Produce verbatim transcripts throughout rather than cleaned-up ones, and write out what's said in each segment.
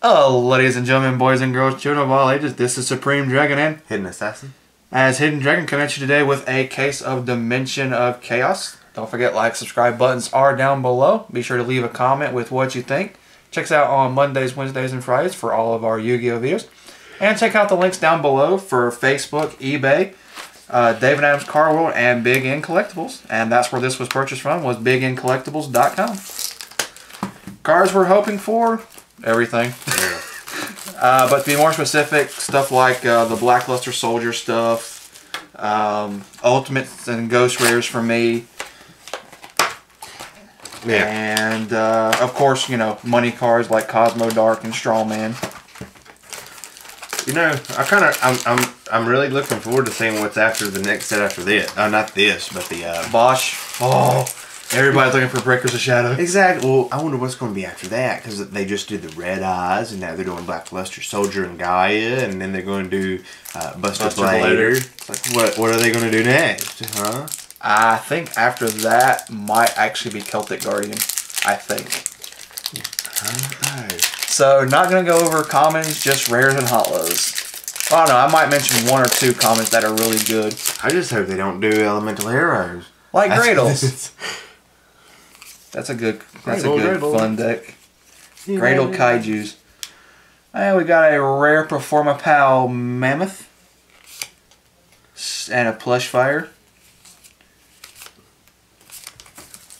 Oh, ladies and gentlemen, boys and girls, children of all ages, this is Supreme Dragon and Hidden Assassin. As Hidden Dragon comes at you today with a case of Dimension of Chaos. Don't forget, like, subscribe buttons are down below. Be sure to leave a comment with what you think. Check us out on Mondays, Wednesdays, and Fridays for all of our Yu-Gi-Oh videos. And check out the links down below for Facebook, eBay, uh, David Adams Car World, and Big End Collectibles. And that's where this was purchased from, was big end collectibles dot com. Cards we're hoping for... everything. Yeah. uh, but to be more specific, stuff like uh, the Black Luster Soldier stuff, um, Ultimates and Ghost Rares for me, yeah. and uh, of course, you know, money cards like Cosmo Dark and Strawman. You know, I kind of, I'm, I'm, I'm really looking forward to seeing what's after the next set after this. Uh, not this, but the uh, Bosch. Oh. Everybody's looking for Breakers of Shadow. Exactly. Well, I wonder what's going to be after that, because they just did the Red Eyes, and now they're doing Black Luster Soldier and Gaia, and then they're going to do uh, Buster, Buster Blader. Blader. Like, what What are they going to do next? Huh? I think after that might actually be Celtic Guardian, I think. I don't know. So, not going to go over commons, just rares and hollows. I don't know, I might mention one or two commons that are really good. I just hope they don't do Elemental Heroes. Like Gradles. That's a good, that's Gradle, a good Gradle. fun deck. Yeah, Gradle Kaijus. And we got a rare Performapal Mammoth. And a Plushfire.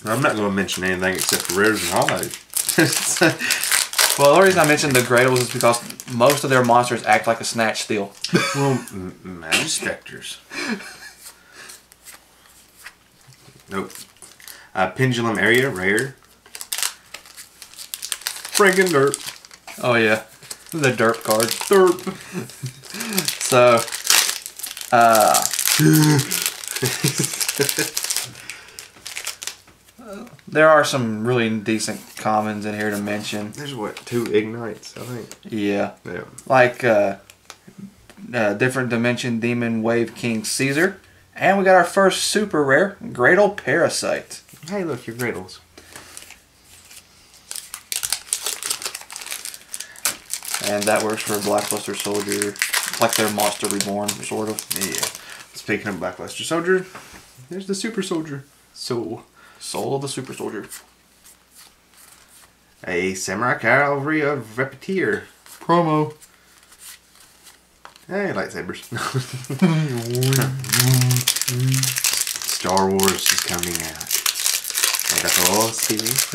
I'm not going to mention anything except for rares and hollows. Well, the reason I mentioned the Gradles is because most of their monsters act like a Snatch Steel. Well, Magispectors. Nope. Uh, pendulum area, rare. Franken derp. Oh yeah, the derp card. Derp. So, uh, there are some really decent commons in here to mention. There's what, two Ignites, I think. Yeah. Yeah. Like uh, uh, different dimension, Demon Wave King Caesar, and we got our first super rare, Great Old Parasite. Hey, look, your Gradles. And that works for Black Luster Soldier, like their Monster Reborn, sort of. Yeah. Speaking of Black Luster Soldier, there's the Super Soldier. Soul. Soul of the Super Soldier. A Samurai Cavalry of Repeteer. Promo. Hey, lightsabers. Star Wars is coming out. The whole series.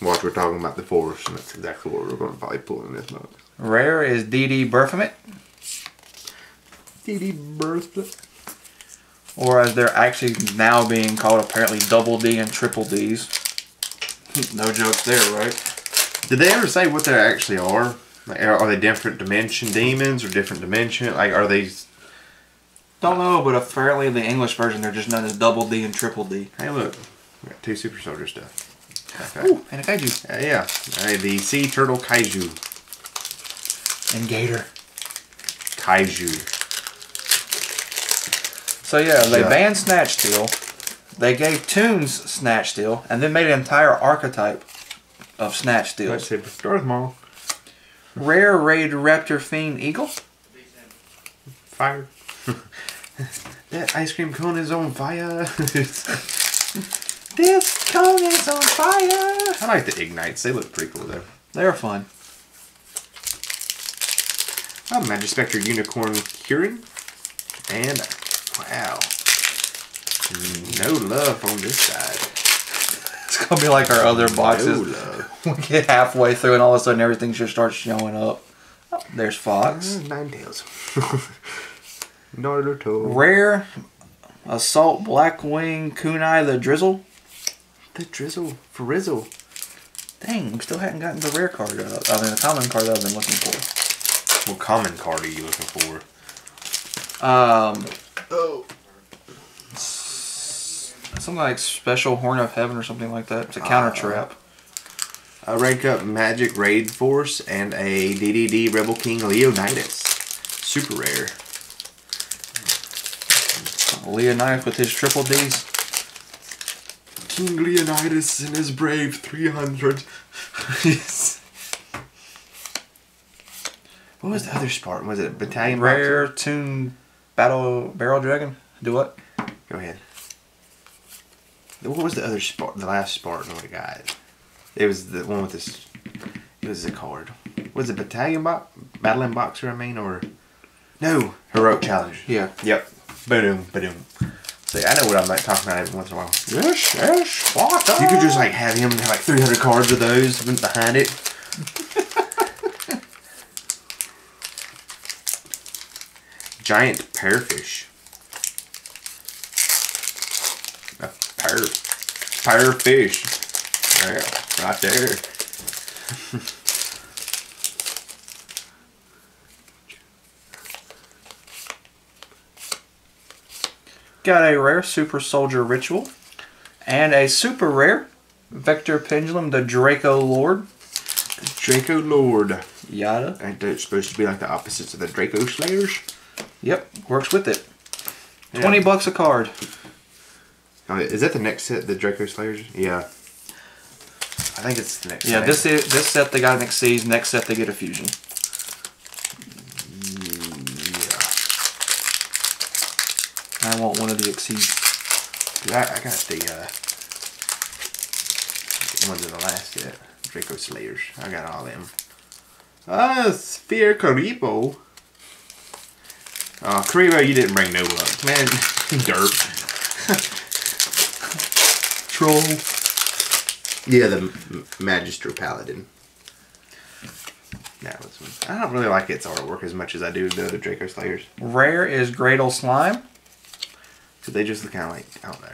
Watch, we're talking about the Force, and that's exactly what we're going to probably pull in this month. Rare is D D Birthmet. D D Birthmet. Or as they're actually now being called, apparently, Double D and Triple D's. No joke there, right? Did they ever say what they actually are? Like, are they different dimension demons or different dimension? Like, are these... Don't know, but apparently in the English version, they're just known as Double D and Triple D. Hey, look. We got two Super Soldier stuff. Okay. Ooh, and a Kaiju. Uh, yeah. Hey, the Sea Turtle Kaiju. And Gator. Kaiju. So, yeah, they yeah. banned Snatch Steel. They gave Toons Snatch Steel, and then made an entire archetype of Snatch Steel. Let's see, Darth Maul. Rare Raid Raptor Fiend Eagle. Fire. That ice cream cone is on fire. This cone is on fire. I like the Ignites. They look pretty cool though. They're fun. A Magispector Unicorn Curing. And wow. No love on this side. It's going to be like our other boxes. No love. We get halfway through and all of a sudden everything just starts showing up. Oh, there's Fox. Uh, nine tails. Naruto. Rare Assault Blackwing Kunai the Drizzle. The Drizzle for Rizzle. Dang, we still haven't gotten the rare card out of, I mean the common card that I've been looking for. What common card are you looking for? Um oh. Something like Special Horn of Heaven or something like that. It's a counter trap. I rank up Magic Raid Force and a D D D Rebel King Leonidas. Super rare. Leonidas with his triple D's. King Leonidas and his brave three hundred. What was the other Spartan? Was it Battalion? Rare Toon Battle Barrel Dragon? Do what? Go ahead. What was the other Spartan? The last Spartan we got? It was the one with this. It was a card. Was it Battalion Box? Battling Boxer, I mean, or. No! Heroic Challenge. Yeah. Yep. Boom, boom. See, I know what I'm like talking about every once in a while. Yes, yes, water. You could just like have him have like three hundred cards of those behind it. Giant Pearfish. A pear. Pearfish. Yeah, right there. Got a rare Super Soldier Ritual and a super rare Vector Pendulum, the Draco Lord. Draco Lord. Yada. Ain't that supposed to be like the opposites of the Draco Slayers? Yep, works with it. Yeah. twenty bucks a card. Oh, is that the next set, the Draco Slayers? Yeah. I think it's the next set. Yeah, name. this is, this set they got an Xyz, next set they get a fusion. I want one of the Xyz. I, I got the uh, ones in the last set. Draco Slayers. I got all them. Ah, uh, Sphere Karibo. Oh, Karibo, you didn't bring no luck. Man, derp. Troll. Yeah, the Magister Paladin. That was one. I don't really like its artwork as much as I do the Draco Slayers. Rare is Gradle Slime. So they just look kind of like, I don't know.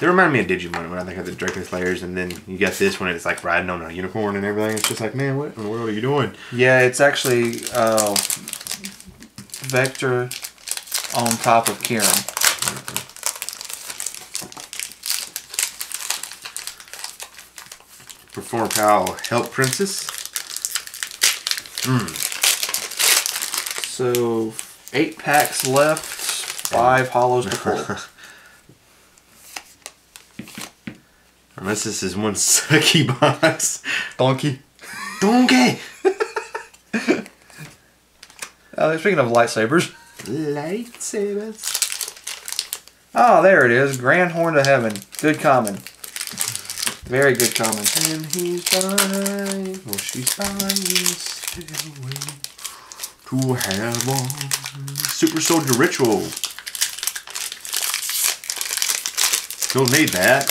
They remind me of Digimon when I think of the Draco Slayers, and then you get this one and it's like riding on a unicorn and everything. It's just like, man, what in the world are you doing? Yeah, it's actually uh, Vector on top of Kieran. Mm-hmm. Performapal Help Princess. Mm. So, eight packs left. Five hollows to pull. Unless this is one sucky box. Donkey. Donkey! uh, speaking of lightsabers. Lightsabers. Oh, there it is. Grand Horn of Heaven. Good common. Very good common. And he's fine. Well, she's fine. Stay away. To have on. Super Soldier Ritual. Still need that.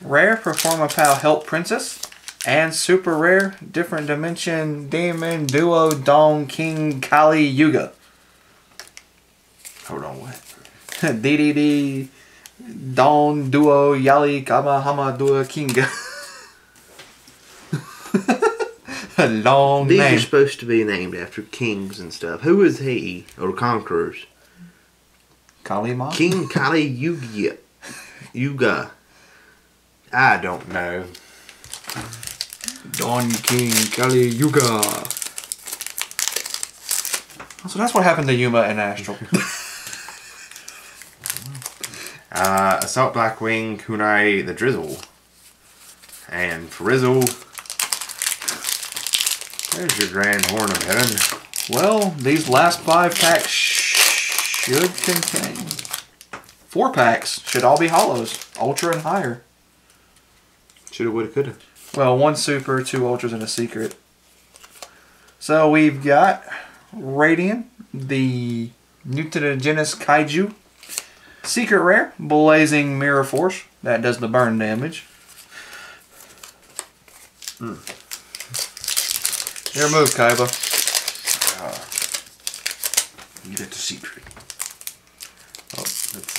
Rare Performapal Help Princess and super rare Different Dimension Demon Duo Dong King Kali Yuga. Hold on, what? D D D Don Duo Yali Kama Hama Dua Kinga. A long These name. Are supposed to be named after kings and stuff. Who is he? Or conquerors? Kalima? King Kali Yuga. Yuga. I don't know. Don King Kali Yuga. So that's what happened to Yuma and Astral. uh, Assault Blackwing Kunai the Drizzle. And Frizzle. There's your Grand Horn of Heaven. Well, these last five packs sh should contain. Four packs should all be hollows, ultra and higher. Shoulda, woulda, coulda. Well, one super, two ultras, and a secret. So we've got Radiant, the Mutagenous Kaiju. Secret rare, Blazing Mirror Force. That does the burn damage. Hmm. Your move, Kaiba. Uh, you get the secret. Oh, let's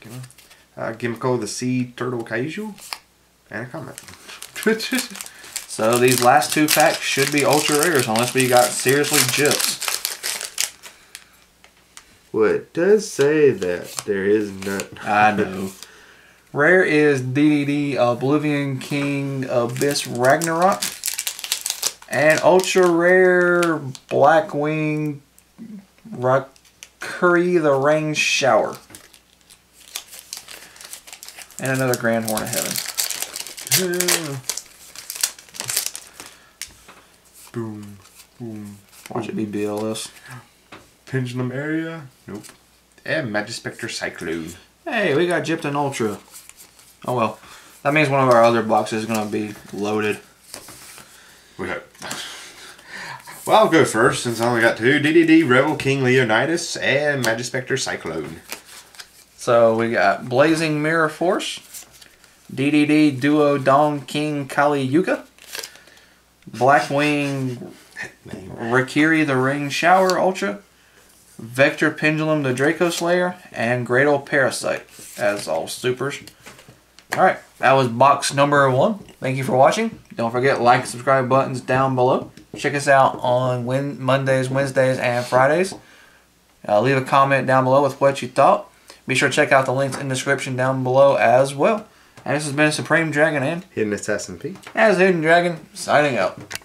see. Uh, Gimco the Sea Turtle Kaiju. And a comment. So these last two packs should be ultra rares unless we got seriously gyps. Well, it does say that there is none. I know. Rare is D D D Oblivion King Abyss Ragnarok. And ultra rare Blackwing Raikiri the Rain Shower. And another Grand Horn of Heaven. Boom, boom. Watch it be B L S. Pendulum area? Nope. And Magispector Cyclone. Hey, we got Gypton Ultra. Oh well. That means one of our other boxes is going to be loaded. We hope. Well, I'll go first since I only got two. D D D Rebel King Leonidas and Magispector Cyclone. So we got Blazing Mirror Force, D D D Duo Dong King Kali Yuga, Blackwing Raikiri the Rain Shower Ultra, Vector Pendulum the Draco Slayer, and Great Old Parasite as all supers. Alright, that was box number one. Thank you for watching. Don't forget, like and subscribe buttons down below. Check us out on Win Mondays, Wednesdays, and Fridays. Uh, leave a comment down below with what you thought. Be sure to check out the links in the description down below as well. And this has been Supreme Dragon and Hidden Assassin P. As Hidden Dragon, signing out.